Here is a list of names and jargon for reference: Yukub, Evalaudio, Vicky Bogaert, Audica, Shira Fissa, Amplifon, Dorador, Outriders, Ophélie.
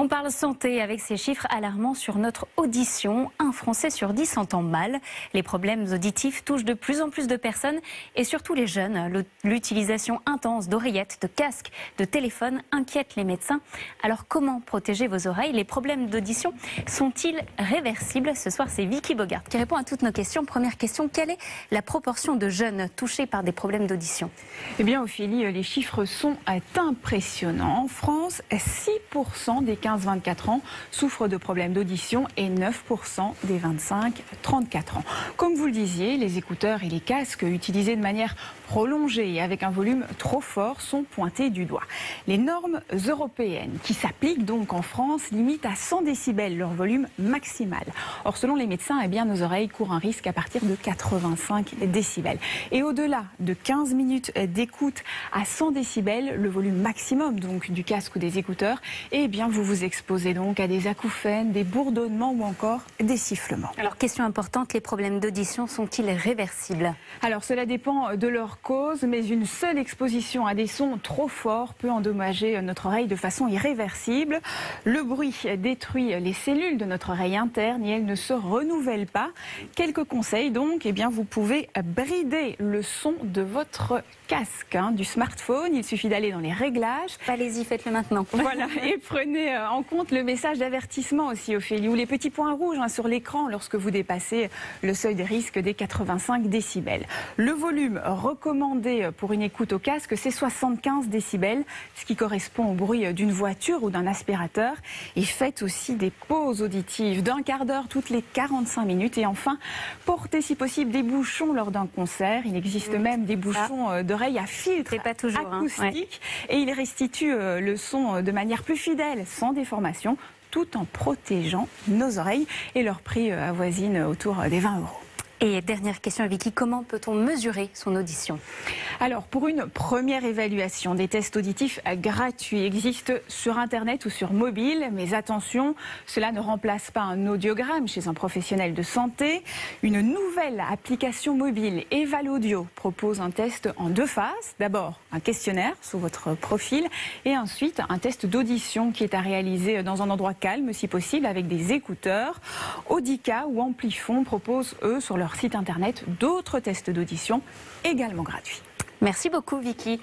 On parle santé avec ces chiffres alarmants sur notre audition. 1 Français sur 10 entend mal. Les problèmes auditifs touchent de plus en plus de personnes et surtout les jeunes. L'utilisation intense d'oreillettes, de casques, de téléphones inquiète les médecins. Alors comment protéger vos oreilles? Les problèmes d'audition sont-ils réversibles? Ce soir, c'est Vicky Bogaert qui répond à toutes nos questions. Première question, quelle est la proportion de jeunes touchés par des problèmes d'audition? Eh bien, Ophélie, les chiffres sont impressionnants. En France, 6% des 15-24 ans souffrent de problèmes d'audition et 9% des 25-34 ans. Comme vous le disiez, les écouteurs et les casques utilisés de manière prolongée et avec un volume trop fort sont pointés du doigt. Les normes européennes qui s'appliquent donc en France limitent à 100 décibels leur volume maximal. Or, selon les médecins, eh bien, nos oreilles courent un risque à partir de 85 décibels. Et au-delà de 15 minutes d'écoute à 100 décibels, le volume maximum donc du casque ou des écouteurs, eh bien, vous vous exposez donc à des acouphènes, des bourdonnements ou encore des sifflements. Alors, question importante, les problèmes d'audition sont-ils réversibles? Alors, cela dépend de leur cause, mais une seule exposition à des sons trop forts peut endommager notre oreille de façon irréversible. Le bruit détruit les cellules de notre oreille interne et elle ne se renouvelle pas. Quelques conseils donc, eh bien, vous pouvez brider le son de votre casque, du smartphone. Il suffit d'aller dans les réglages. Allez-y, faites-le maintenant. Voilà, et prenez en compte le message d'avertissement aussi, Ophélie, ou les petits points rouges sur l'écran lorsque vous dépassez le seuil des risques des 85 décibels. Le volume recommandé pour une écoute au casque, c'est 75 décibels, ce qui correspond au bruit d'une voiture ou d'un aspirateur. Et faites aussi des pauses auditives d'un quart d'heure toutes les 45 minutes. Et enfin, portez si possible des bouchons lors d'un concert. Il existe même des bouchons d'oreilles à filtre acoustique et ils restituent le son de manière plus fidèle, sans déformation, tout en protégeant nos oreilles, et leur prix avoisine autour des 20 €. Et dernière question, Vicky, comment peut-on mesurer son audition? Alors, pour une première évaluation, des tests auditifs gratuits existent sur Internet ou sur mobile. Mais attention, cela ne remplace pas un audiogramme chez un professionnel de santé. Une nouvelle application mobile, Evalaudio, propose un test en 2 phases. D'abord, un questionnaire sous votre profil et ensuite un test d'audition qui est à réaliser dans un endroit calme, si possible, avec des écouteurs. Audica ou Amplifon proposent, eux, sur leur site internet, d'autres tests d'audition également gratuits. Merci beaucoup, Vicky.